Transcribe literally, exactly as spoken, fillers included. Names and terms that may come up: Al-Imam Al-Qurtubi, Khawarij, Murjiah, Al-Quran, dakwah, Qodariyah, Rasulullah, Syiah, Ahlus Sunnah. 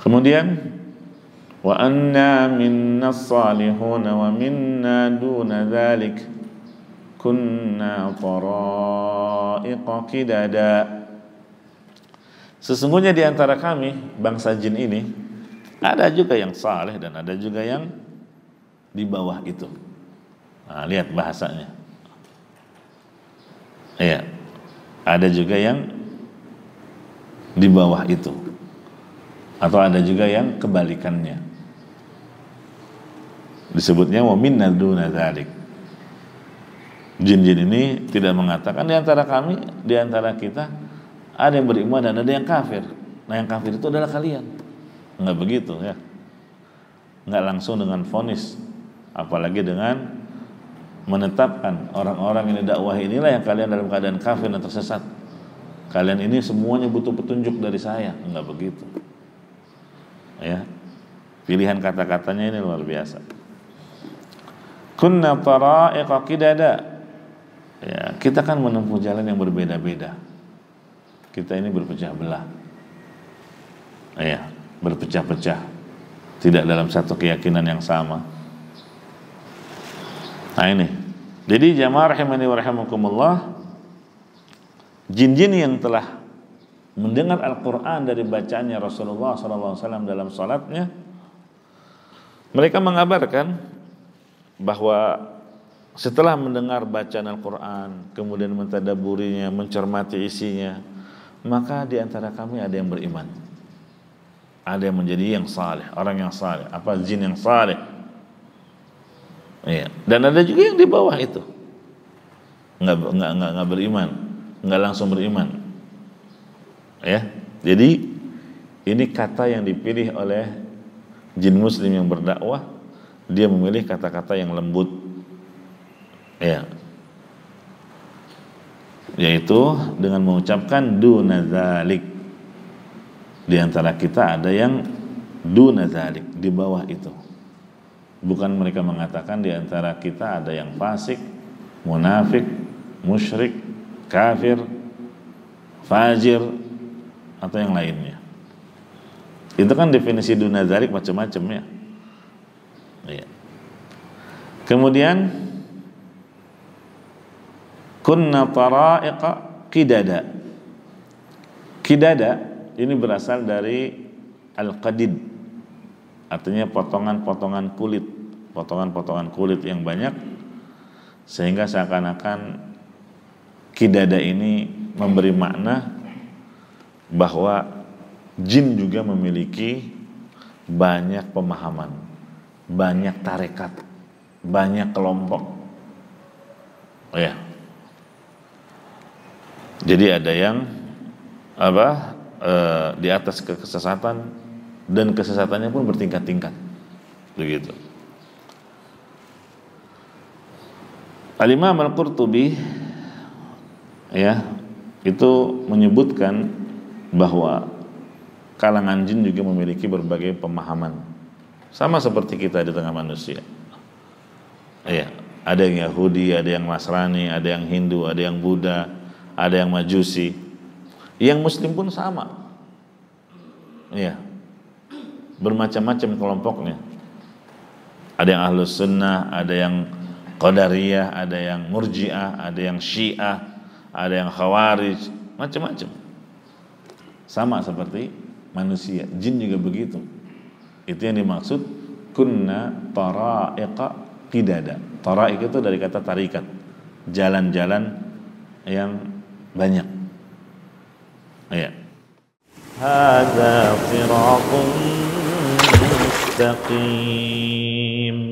Kemudian wa anna minna salihuna wa minna duna dhalik kunna tara'iqa qidada. Sesungguhnya di antara kami bangsa jin ini ada juga yang saleh dan ada juga yang di bawah itu. Nah, lihat bahasanya. Iya. Ada juga yang di bawah itu. Atau ada juga yang kebalikannya. Disebutnya wa minna duna dzalik. Jin-jin ini tidak mengatakan di antara kami, di antara kita ada yang beriman dan ada yang kafir. Nah, yang kafir itu adalah kalian. Enggak begitu ya. Enggak langsung dengan vonis, apalagi dengan menetapkan orang-orang yang dakwah inilah yang kalian dalam keadaan kafir dan tersesat. Kalian ini semuanya butuh petunjuk dari saya. Enggak begitu. Ya. Pilihan kata-katanya ini luar biasa. Kunna tara'iqa qidada. Ya, kita kan menempuh jalan yang berbeda-beda. Kita ini berpecah belah. Ya, berpecah-pecah. Tidak dalam satu keyakinan yang sama. Nah ini. Jadi jamaah rahimani wa rahimakumullah, jin-jin yang telah mendengar Al-Quran dari bacaannya Rasulullah shallallahu alaihi wasallam dalam sholatnya, mereka mengabarkan bahwa setelah mendengar bacaan Al-Quran, kemudian mentadaburinya, mencermati isinya, maka di antara kami ada yang beriman, ada yang menjadi yang saleh, orang yang saleh, apa jin yang saleh. Iya. Dan ada juga yang di bawah itu, nggak nggak nggak, nggak beriman, nggak langsung beriman. Ya, jadi ini kata yang dipilih oleh jin muslim yang berdakwah, dia memilih kata-kata yang lembut, ya, yaitu dengan mengucapkan duna dzalik. Di antara kita ada yang duna dzalik, di bawah itu. Bukan mereka mengatakan di antara kita ada yang fasik, munafik, musyrik, kafir, fajir, atau yang lainnya. Itu kan definisi duna dzalik macam-macam ya. Iya. Kemudian kunna tara'iqa qidada. Qidada ini berasal dari al-qadid, artinya potongan-potongan kulit, potongan-potongan kulit yang banyak, sehingga seakan-akan qidada ini memberi makna bahwa jin juga memiliki banyak pemahaman, banyak tarekat, banyak kelompok. Oh ya. Jadi ada yang apa e, di atas kesesatan, dan kesesatannya pun bertingkat-tingkat, begitu. Al-Imam Al-Qurtubi ya itu menyebutkan bahwa kalangan jin juga memiliki berbagai pemahaman, sama seperti kita di tengah manusia. Iya, ada yang Yahudi, ada yang Nasrani, ada yang Hindu, ada yang Buddha, ada yang Majusi. Yang Muslim pun sama. Iya, bermacam-macam kelompoknya. Ada yang Ahlus Sunnah, ada yang Qodariyah, ada yang Murjiah, ada yang Syiah, ada yang Khawarij, macam-macam. Sama seperti manusia, jin juga begitu. Itu yang dimaksud kunna tara'iqa qidada. Tara'iq itu dari kata tarikat, jalan-jalan yang banyak. Ya. Hadza siratum mustaqim.